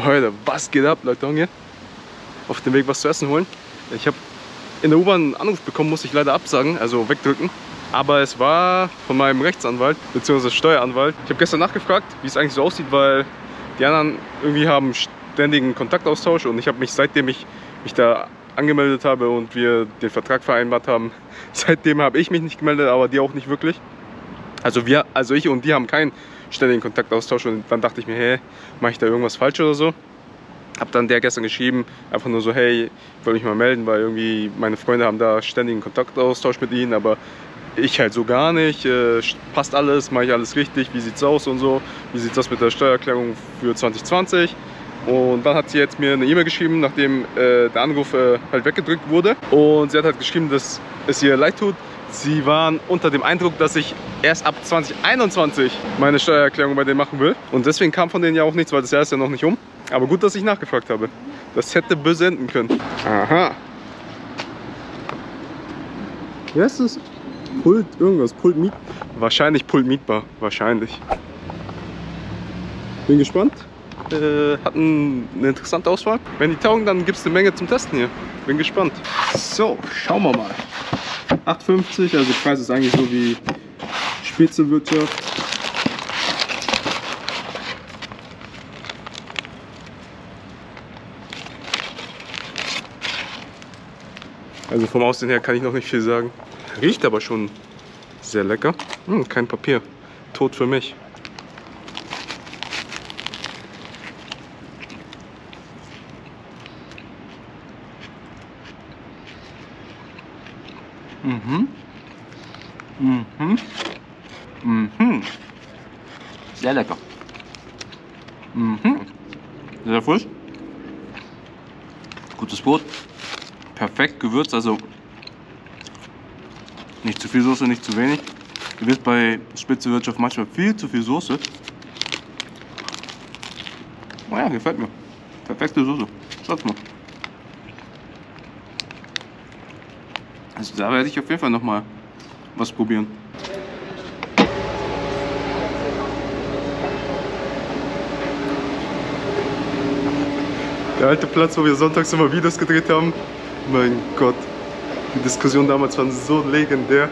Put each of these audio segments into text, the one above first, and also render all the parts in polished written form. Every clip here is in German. Alter, was geht ab, Leute? Hunger? Auf dem Weg was zu essen holen. Ich habe in der U-Bahn einen Anruf bekommen, musste ich leider absagen, also wegdrücken. Aber es war von meinem Rechtsanwalt bzw. Steueranwalt. Ich habe gestern nachgefragt, wie es eigentlich so aussieht, weil die anderen irgendwie haben ständigen Kontaktaustausch und ich habe mich, seitdem ich mich da angemeldet habe und wir den Vertrag vereinbart haben, seitdem habe ich mich nicht gemeldet, aber die auch nicht wirklich. Also ich und die haben keinen ständigen Kontaktaustausch und dann dachte ich mir, hey, mache ich da irgendwas falsch oder so? Hab dann der gestern geschrieben, einfach nur so, hey, ich wollte mich mal melden, weil irgendwie meine Freunde haben da ständigen Kontaktaustausch mit ihnen, aber ich halt so gar nicht, passt alles, mache ich alles richtig, wie sieht's aus und so, wie sieht's aus mit der Steuererklärung für 2020? Und dann hat sie jetzt mir eine E-Mail geschrieben, nachdem der Anruf halt weggedrückt wurde. Und sie hat halt geschrieben, dass es ihr leid tut. Sie waren unter dem Eindruck, dass ich erst ab 2021 meine Steuererklärung bei denen machen will. Und deswegen kam von denen ja auch nichts, weil das Jahr ist ja noch nicht um. Aber gut, dass ich nachgefragt habe. Das hätte böse enden können. Aha. Wie heißt das? Pult irgendwas? Pult Miet? Wahrscheinlich Pult Mietbar. Wahrscheinlich. Bin gespannt. Hatten eine interessante Auswahl. Wenn die taugen, dann gibt es eine Menge zum Testen hier. Bin gespannt. So, schauen wir mal. 8,50, also der Preis ist eigentlich so wie Spitzenwirtschaft. Also vom Aussehen her kann ich noch nicht viel sagen. Riecht aber schon sehr lecker. Hm, kein Papier. Tot für mich. Mhm. Mhm. Mhm. Sehr lecker. Mhm. Sehr frisch. Gutes Brot. Perfekt gewürzt, also nicht zu viel Soße, nicht zu wenig. Ihr wisst, bei Spitzenwirtschaft manchmal viel zu viel Soße. Oh ja, gefällt mir. Perfekte Soße. Schaut mal. Also da werde ich auf jeden Fall noch mal was probieren. Der alte Platz, wo wir sonntags immer Videos gedreht haben. Mein Gott, die Diskussion damals war so legendär.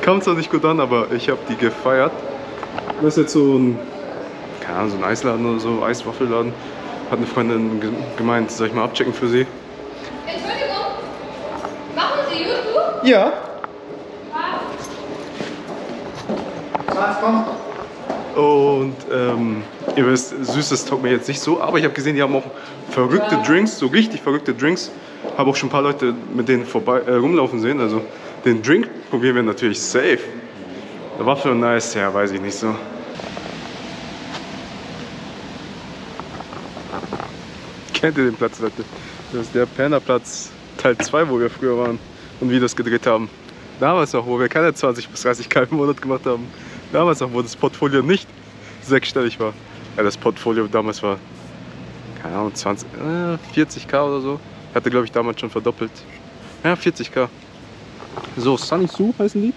Kam zwar nicht gut an, aber ich habe die gefeiert. Das ist jetzt so ein, keine Ahnung, so ein Eisladen oder so, Eiswaffelladen. Hat eine Freundin gemeint, soll ich mal abchecken für sie? Ja. Und ihr wisst, Süßes taugt mir jetzt nicht so, aber ich habe gesehen, die haben auch verrückte Drinks, so richtig verrückte Drinks. Habe auch schon ein paar Leute mit denen vorbei rumlaufen sehen, also den Drink probieren wir natürlich safe. Der Waffel und Eis, ja, weiß ich nicht so. Kennt ihr den Platz, Leute? Das ist der Pernerplatz Teil 2, wo wir früher waren. Und Videos gedreht haben. Damals noch, wo wir keine 20 bis 30k im Monat gemacht haben. Damals noch, wo das Portfolio nicht sechsstellig war. Ja, das Portfolio damals war, keine Ahnung, 40k oder so. Ich hatte, glaube ich, damals schon verdoppelt. Ja, 40k. So, Sunny Su heißen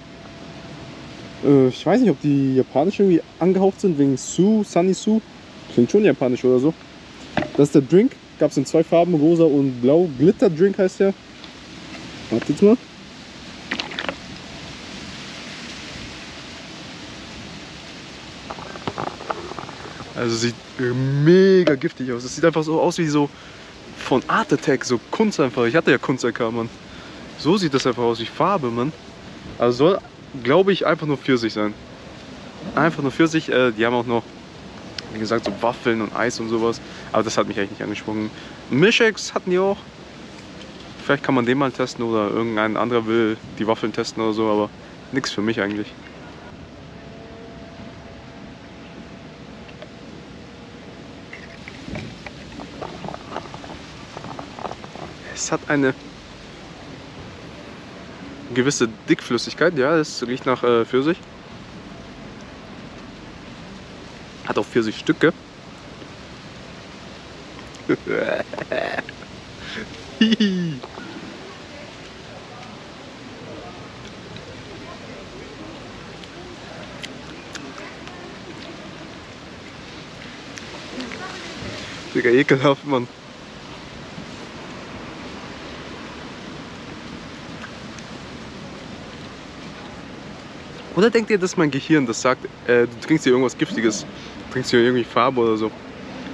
die. Ich weiß nicht, ob die japanisch irgendwie angehaucht sind, wegen Su, Sunny Su. Klingt schon japanisch oder so. Das ist der Drink. Gab es in zwei Farben, rosa und blau. Glitter Drink heißt der. Warte jetzt mal. Also sieht mega giftig aus. Es sieht einfach so aus wie so von Art Attack, so Kunst einfach. Ich hatte ja Kunst-AK, Mann. So sieht das einfach aus, wie Farbe, Mann. Also soll, glaube ich, einfach nur Pfirsich sein. Einfach nur Pfirsich. Die haben auch noch, wie gesagt, so Waffeln und Eis und sowas. Aber das hat mich echt nicht angesprochen. Milchshakes hatten die auch. Vielleicht kann man den mal testen oder irgendein anderer will die Waffeln testen oder so, aber nichts für mich eigentlich. Es hat eine gewisse Dickflüssigkeit, ja, es riecht nach Pfirsich. Hat auch Pfirsichstücke. Digga, ekelhaft, Mann. Oder denkt ihr, dass mein Gehirn das sagt, du trinkst hier irgendwas Giftiges, du trinkst hier irgendwie Farbe oder so?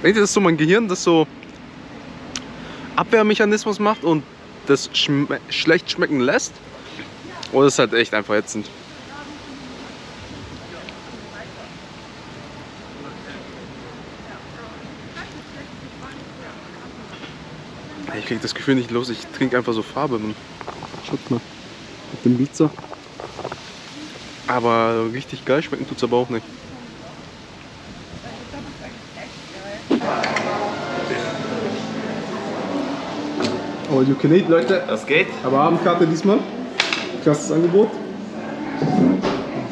Denkt ihr, dass so mein Gehirn das so Abwehrmechanismus macht und das schlecht schmecken lässt? Oder ist es halt echt einfach ätzend? Ich krieg das Gefühl nicht los, ich trinke einfach so Farbe. Mann. Schaut mal, auf dem Pizza. Aber richtig geil schmecken tut's aber auch nicht. Aber you can eat, Leute. Das geht. Aber Abendkarte diesmal. Krasses Angebot.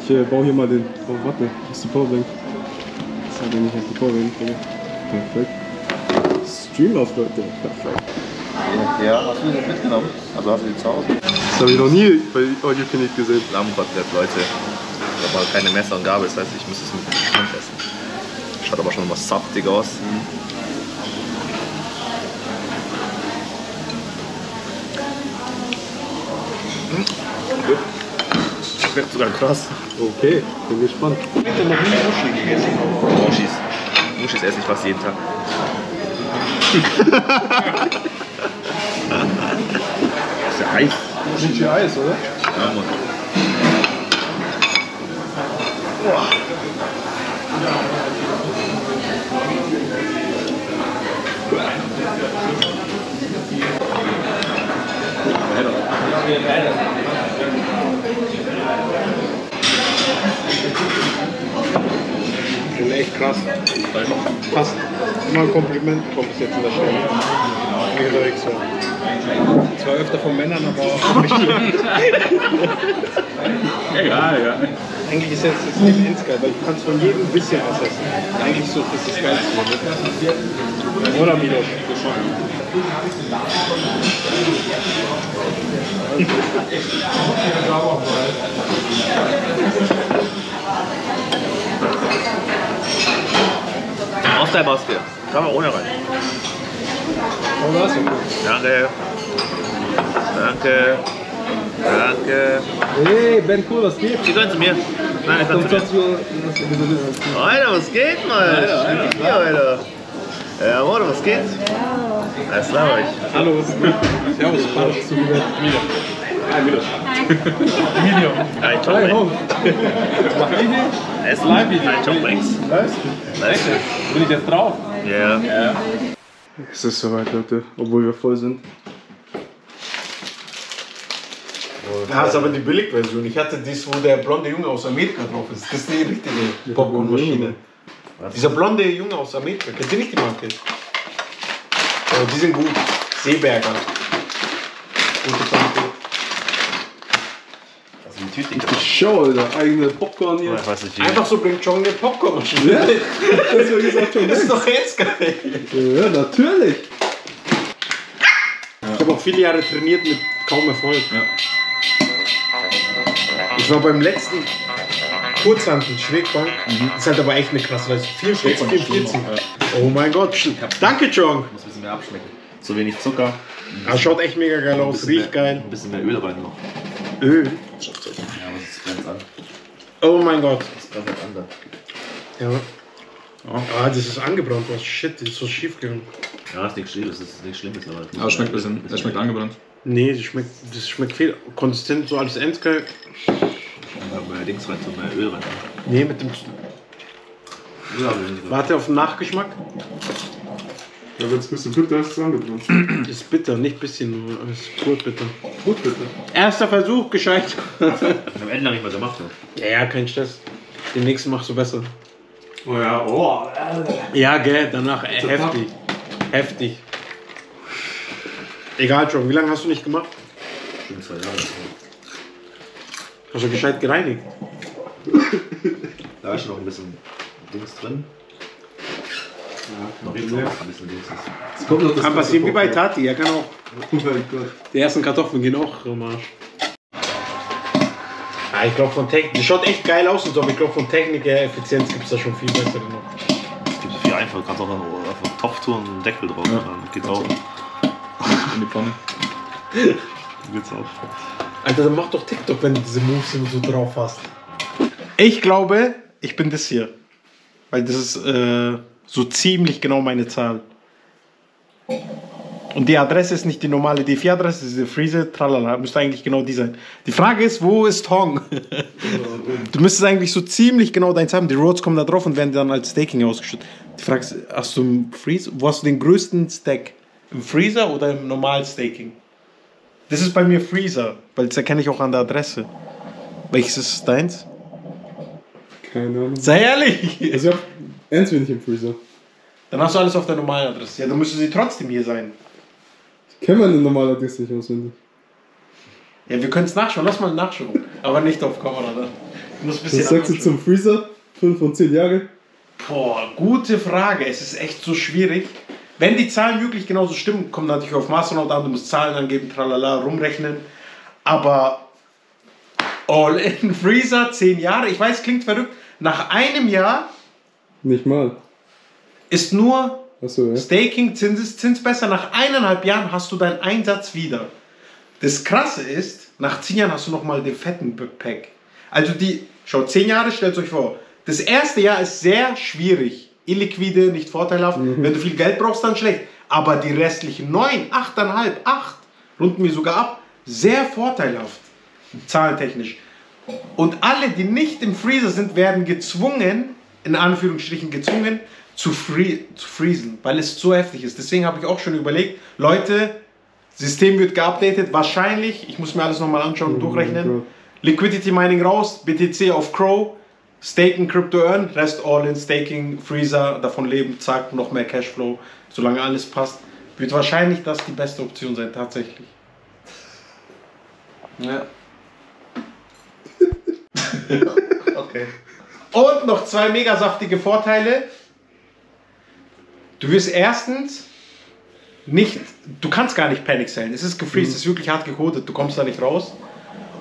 Ich baue hier mal den. Oh, warte, das ist die Powerbank. Das hat ja nicht die Powerbank. Bringe. Perfekt. Stream auf, Leute. Perfekt. Ja, hast du das mitgenommen? Also hast du die zu Hause? Das habe ich noch nie bei All You Can Eat gesehen. Lammkotelett, Leute. Ich habe aber keine Messer und Gabel, das heißt, ich muss es mit dem Mund essen. Schaut aber schon mal saftig aus. Das wird sogar krass. Okay, bin gespannt. Ich habe noch nie Muscheln gegessen. Muschis. Muschis esse ich fast jeden Tag. Das ist ja heiß. Das ist ja Eis, oder? Ja, Mann. Boah. Ich bin echt krass. Fast immer ein Kompliment bekommen bis jetzt in der Show. Unterwegs war. Zwar öfter von Männern, aber auch von mich. Egal, ja. Eigentlich ist jetzt das Leben ins geil, weil du kannst von jedem ein bisschen was essen. Eigentlich so ist das Geilste. Oder wieder. Auf der Maske. Kann man ohne rein. Oh, was? Danke. Danke. Danke. Hey, Ben, cool, was geht? Sie können zu mir. Nein, ich kann zu mir. Alter, was geht, Mann? Alter. Ja, Alter, was geht? Alles klar, euch. Hallo, was ist gut? Servus, Spaß. Wieder. Video. Ein Top-Bank. Es live Video. Ein Top-Banks. Nice. Bin ich jetzt drauf? Ja. Yeah. Es ist soweit, Leute, obwohl wir voll sind. Da ist aber die Billigversion. Ich hatte dies, wo der blonde Junge aus Amerika drauf ist. Das ist die richtige Popcorn-Maschine. Dieser blonde Junge aus Amerika. Kennt ihr nicht die Marke? Aber die sind gut. Seeberger. Gute Marke. Die Show, Alter. Eigene Popcorn hier. Ich weiß nicht, einfach so bringt John den Popcorn. Ja. Das ist doch jetzt geil. Ja, natürlich. Ja. Ich habe auch viele Jahre trainiert mit kaum Erfolg. Ja. Ich war beim letzten Kurzhanteln Schrägbank. Das ist halt aber echt eine krasse Leistung. 4,44. Oh mein Gott. Danke, John. Muss ein bisschen mehr abschmecken. Zu wenig Zucker. Das schaut echt mega geil aus. Riecht geil. Ein bisschen mehr Öl rein noch. Öl? Ja, aber es brennt an. Oh mein Gott. Das brennt halt an da. Ja. Oh. Ah, das ist angebrannt. Oh, shit, das ist so schief gegangen. Ja, das ist nichts Schlimmes, das ist nichts Schlimmes. Aber es schmeckt ein bisschen, das schmeckt angebrannt. Nee, das schmeckt viel. Konsistent, so alles endgeil. Aber mehr Dings rein, so mehr Öl rein. Nee, mit dem... Ja, warte auf den Nachgeschmack. Ja, wenn es ein bisschen bitter ist, ist es angebrannt. Ist bitter, nicht ein bisschen, nur ist gut bitter. Gut bitter. Erster Versuch, gescheit. Am Ende noch nicht mal gemacht. Ja, kein Stress. Den nächsten machst du besser. Oh ja, oh. Ja, gell, danach heftig. Heftig. Egal, John, wie lange hast du nicht gemacht? Schon 2 Jahre. Hast du gescheit gereinigt? Da ist noch ein bisschen Dings drin. Ja, noch kann passieren wie bei Tati, er kann auch. Oh mein Gott. Die ersten Kartoffeln gehen auch im Arsch. Ah, ich glaube von Technik. Das schaut echt geil aus und so, aber ich glaube von Technik her Effizienz gibt es da schon viel besser genug. Es gibt so viel einfacher. einfach. Du kannst auch auf einen Topf tun und einen Deckel drauf. Ja. Dann geht's auch. In die Pfanne. Dann geht's auch. Alter, dann mach doch TikTok, wenn du diese Moves immer so drauf hast. Ich glaube, ich bin das hier. Weil das ist so ziemlich genau meine Zahl. Und die Adresse ist nicht die normale DeFi-Adresse, diese Freezer, tralala, müsste eigentlich genau die sein. Die Frage ist, wo ist Hong? Du müsstest eigentlich so ziemlich genau deins haben. Die Roads kommen da drauf und werden dann als Staking ausgeschüttet. Die Frage ist, hast du einen Freezer? Wo hast du den größten Stack? Im Freezer oder im normalen Staking? Das ist bei mir Freezer, weil das erkenne ich auch an der Adresse. Welches ist deins? Keine Ahnung. Sei ehrlich! Also, ernst bin ich im Freezer. Dann hast du alles auf der normalen Adresse. Ja, dann müsste sie trotzdem hier sein. Können wir eine normale Adresse nicht auswählen? Ja, wir können es nachschauen. Lass mal nachschauen. Aber nicht auf Kamera. Ne? Muss ein bisschen. Was sagst du zum Freezer? 5 und 10 Jahre? Boah, gute Frage. Es ist echt so schwierig. Wenn die Zahlen wirklich genauso stimmen, kommt natürlich auf Masternode an. Du musst Zahlen angeben, tralala, rumrechnen. Aber all in Freezer, 10 Jahre. Ich weiß, klingt verrückt. Nach einem Jahr. Nicht mal. Ist nur. So, ja. Staking, Zins besser. Nach 1,5 Jahren hast du deinen Einsatz wieder. Das Krasse ist, nach 10 Jahren hast du nochmal den fetten Pack. Also schaut, 10 Jahre, stellt euch vor. Das erste Jahr ist sehr schwierig. Illiquide, nicht vorteilhaft. Wenn du viel Geld brauchst, dann schlecht. Aber die restlichen 9, 8,5, 8, runden wir sogar ab, sehr vorteilhaft. Zahlentechnisch. Und alle, die nicht im Freezer sind, werden gezwungen, in Anführungsstrichen gezwungen, zu freezen, weil es zu heftig ist. Deswegen habe ich auch schon überlegt, Leute, System wird geupdatet, wahrscheinlich, ich muss mir alles nochmal anschauen und durchrechnen, Liquidity Mining raus, BTC auf Crow, Staken, Crypto Earn, Rest all in Staking, Freezer, davon leben, zack, noch mehr Cashflow, solange alles passt, wird wahrscheinlich das die beste Option sein, tatsächlich. Ja. Okay. Und noch 2 mega saftige Vorteile. Du wirst erstens nicht, du kannst gar nicht Panic sellen. Es ist gefreezed, es ist wirklich hart gecodet, du kommst da nicht raus.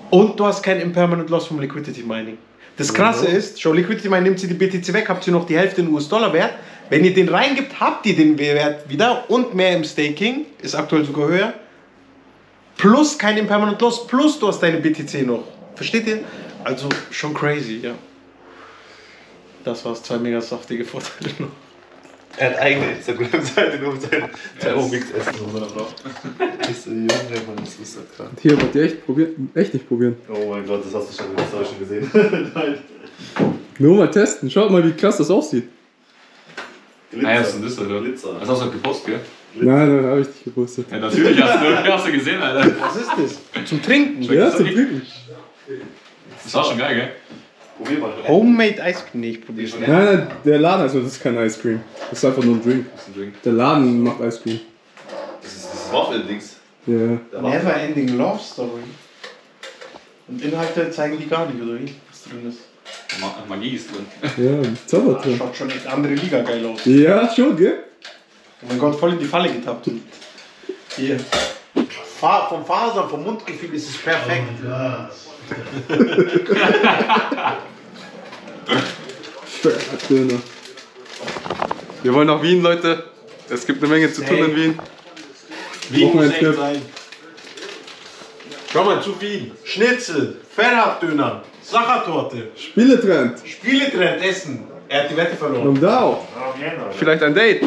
Und du hast kein Impermanent Loss vom Liquidity Mining. Das Krasse ist, schau, Liquidity Mining nimmt sie die BTC weg, habt ihr noch die Hälfte in US-Dollar Wert. Wenn ihr den reingibt, habt ihr den Wert wieder und mehr im Staking, ist aktuell sogar höher. Plus kein Impermanent Loss, plus du hast deine BTC noch. Versteht ihr? Also schon crazy, ja. Das war's, 2 mega saftige Vorteile noch. Er hat eigene Instagram-Seite, nur um sein Omix essen zu Junge, Mann, das ist halt krank. Hier, wollt ihr echt nicht probieren? Oh mein Gott, das hast du schon, das hab ich schon gesehen. Nein. Nur mal testen, schaut mal, wie krass das aussieht. Glitzer. Naja, das ist ein Düssel, oder? Glitzer. Das hast du nicht gepostet, gell? Glitzer. Nein, hab ich nicht gepostet. Ja, natürlich hast du gesehen, Alter. Was ist das? Zum Trinken? Ja, zum Trinken. Das war schon geil, gell? Probier mal. Homemade Ice Cream? Nee, ich probier schon. Nein, der Laden, also das ist kein Ice Cream. Das ist einfach nur ein Drink. Das ist ein Drink. Der Laden macht Ice Cream. Das ist das Waffel-Dings. Ja. Yeah. Never ending Love Story. Und Inhalte zeigen die gar nicht, oder wie? Was drin ist. Magie ist drin. Ja, Zauber drin. Schaut schon echt andere Liga geil aus. Ja, schon, gell? Oh mein Gott, voll in die Falle getappt. Hier. Vom Fasern, vom Mundgefühl ist es perfekt. Oh, ja. Ferratdöner. Wir wollen nach Wien, Leute. Es gibt eine Menge zu tun in Wien. Wien muss echt sein. Schau mal, zu Wien. Schnitzel, Ferratdöner, Sachertorte. Spieletrend. Spieletrend essen. Er hat die Wette verloren. Und da auch. Vielleicht ein Date.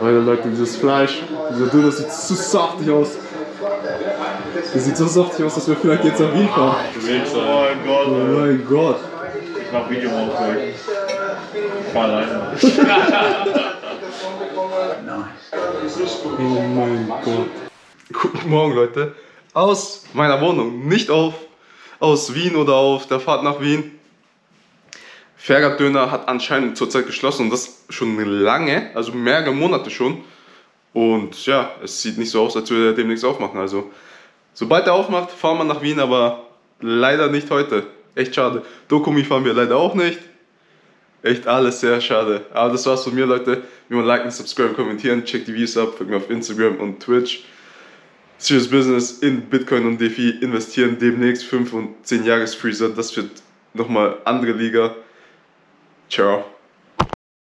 Alter, Leute, dieses Fleisch. Dieser Döner sieht so saftig aus. Das sieht so saftig aus, dass wir vielleicht jetzt nach Wien fahren. Oh mein Gott. Oh mein Gott. Ich mach Video mal auf euch. Ich fahr leider. Oh mein Gott. Guten Morgen, Leute. Aus meiner Wohnung, nicht aus Wien oder auf der Fahrt nach Wien. Ferratdöner hat anscheinend zurzeit geschlossen und das schon lange, also mehrere Monate schon. Und ja, es sieht nicht so aus, als würde er demnächst aufmachen. Also, sobald er aufmacht, fahren wir nach Wien, aber leider nicht heute. Echt schade. Dokumi fahren wir leider auch nicht. Echt alles sehr schade. Aber das war's von mir, Leute. Wie immer liken, subscriben, kommentieren, checkt die Videos ab, folgt mir auf Instagram und Twitch. Serious Business in Bitcoin und DeFi investieren demnächst 5- und 10-Jahres-Freezer. Das wird nochmal andere Liga. Ciao.